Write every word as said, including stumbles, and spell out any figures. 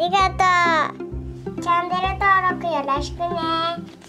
りがとう。チャンネル登録よろしくね。